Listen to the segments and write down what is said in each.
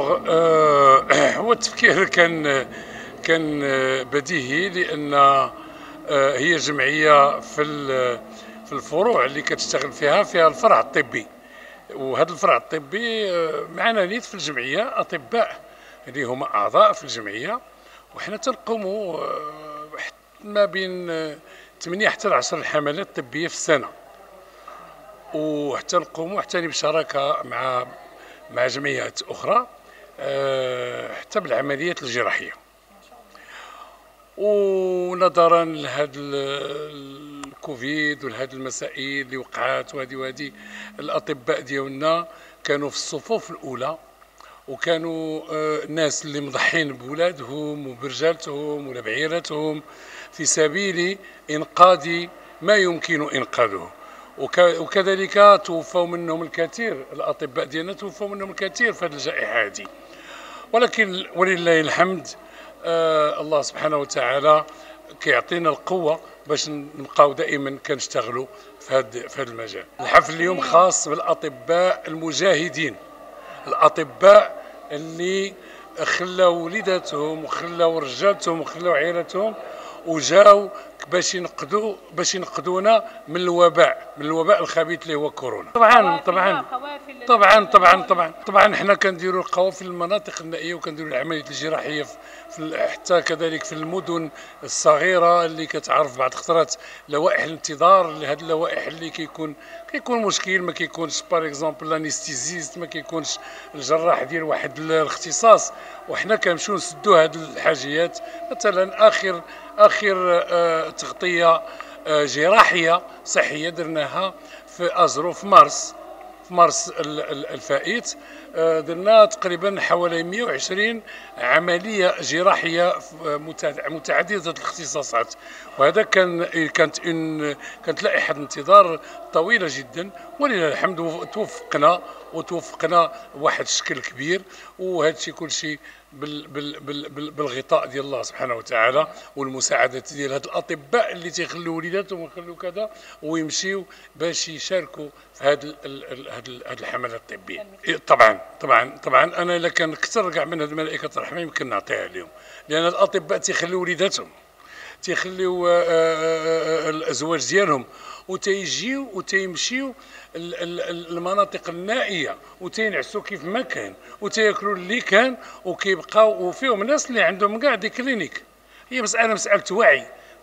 الوغ هو التفكير كان بديهي، لأن هي جمعية في الفروع اللي كتشتغل فيها الفرع الطبي، وهذا الفرع الطبي معنا نيت في الجمعية أطباء اللي هما أعضاء في الجمعية، وحنا تنقوموا ما بين 8 حتى 10 الحملات الطبية في السنة، وحتى نقوموا حتى بشراكة مع جمعيات أخرى حتى بالعمليات الجراحية. ونظرا لهذا الكوفيد ولهذه المسائل اللي وقعات وهذه الأطباء ديالنا كانوا في الصفوف الأولى، وكانوا الناس اللي مضحين بولادهم وبرجالتهم ولا بعيرتهم في سبيل إنقاذ ما يمكن إنقاذه، وكذلك توفوا منهم الكثير، الأطباء ديالنا توفوا منهم الكثير في هذه الجائحة هذه. ولكن ولله الحمد الله سبحانه وتعالى كيعطينا القوة باش نبقاو دائما كنشتغلوا في هذا المجال. الحفل اليوم خاص بالأطباء المجاهدين، الأطباء اللي خلاو وليداتهم وخلاو رجالتهم وخلاو عيالاتهم وجاو باش ينقذونا من الوباء الخبيث اللي هو كورونا. طبعا حنا كنديروا القوافل المناطق النائيه، وكنديروا العمليات الجراحيه حتى كذلك في المدن الصغيره اللي كتعرف بعض الخطرات لوائح الانتظار. لهاد اللوائح اللي كيكون مشكل، ما كيكونش باغ اكزومبل لانستيزيست، ما كيكونش الجراح ديال واحد الاختصاص، وحنا كنمشيو نسدو هاد الحاجيات. مثلا اخر تغطية جراحية صحية درناها في أزرو في مارس الفائت، درنا تقريبا حوالي 120 عملية جراحية متعددة الاختصاصات، وهذا كانت لائحة انتظار طويلة جدا، ولله الحمد توفقنا واحد الشكل كبير، وهذا الشيء كلشي بالغطاء ديال الله سبحانه وتعالى والمساعدة ديال هاد الأطباء اللي تيخلوا وليداتهم ويخلوا كذا ويمشيو باش يشاركوا في هاد الحملة الطبية. طبعا انا الا كان كثر كاع من هاد ملائكة الرحمة يمكن نعطيها اليوم، لان الأطباء تيخلوا وليداتهم، تيخليو الازواج ديالهم، وتيجيو وتيمشيو المناطق النائيه وتينعسوا كيف ما كان وتياكلوا اللي كان وكيبقاو. وفيهم ناس اللي عندهم كاع دي كلينيك. هي مساله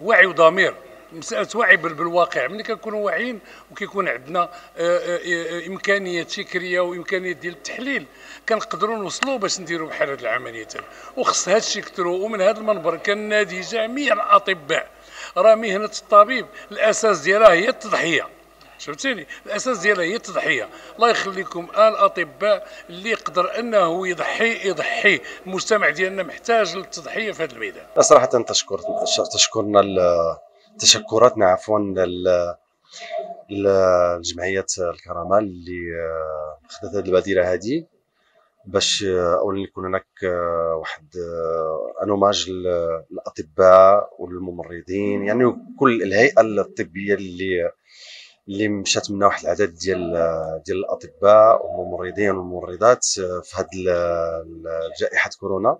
وعي وضمير، مساله وعي بالواقع. ملي كنكونوا واعيين وكيكون عندنا امكانيات فكريه وامكانيات ديال التحليل، كنقدروا نوصلوا باش نديروا بحال هاد العمليات. وخص هاد الشيء كثروا، ومن هذا المنبر كنادي جميع الاطباء، راه مهنه الطبيب الاساس ديالها هي التضحيه. شفتيني؟ الاساس ديالها هي التضحيه. الله يخليكم الاطباء اللي يقدر انه يضحي. المجتمع ديالنا محتاج للتضحيه في هذا الميدان. صراحه تشكرنا تشكراتنا عفوا لجمعيه الكرامه اللي خدات هذه البادره هذه، باش اولا يكون هناك واحد انوماج للاطباء والممرضين، يعني كل الهيئه الطبيه اللي مشات منها واحد العدد ديال الاطباء والممرضين والممرضات في هذه جائحه كورونا.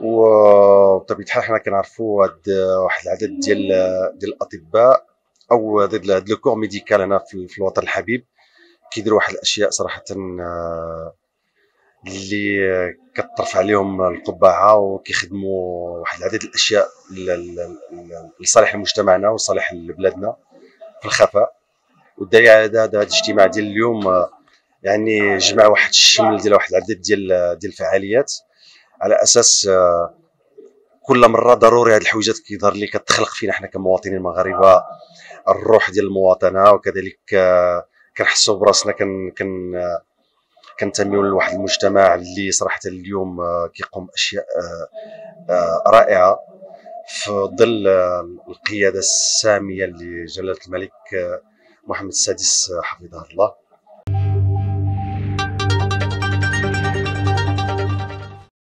وبطبيعه الحال حنا كنعرفوا واحد العدد ديال الاطباء او هذا لو كور ميديكال هنا في الوطن الحبيب كيديروا واحد الاشياء صراحه اللي كترفع عليهم القبعه، وكيخدموا واحد العدد الاشياء لصالح مجتمعنا وصالح بلادنا في الخفاء. والدليل على هذا الاجتماع ديال اليوم يعني جمع واحد الشمل ديال واحد العدد ديال الفعاليات، على اساس كل مره ضروري هاد الحويجات كيظهر لي كتخلق فينا حنا كمواطنين مغاربه الروح ديال المواطنه، وكذلك كنحسوا براسنا كنتميو لواحد المجتمع اللي صراحه اليوم كيقوم باشياء رائعه في ظل القياده الساميه لجلاله الملك محمد السادس حفظه الله.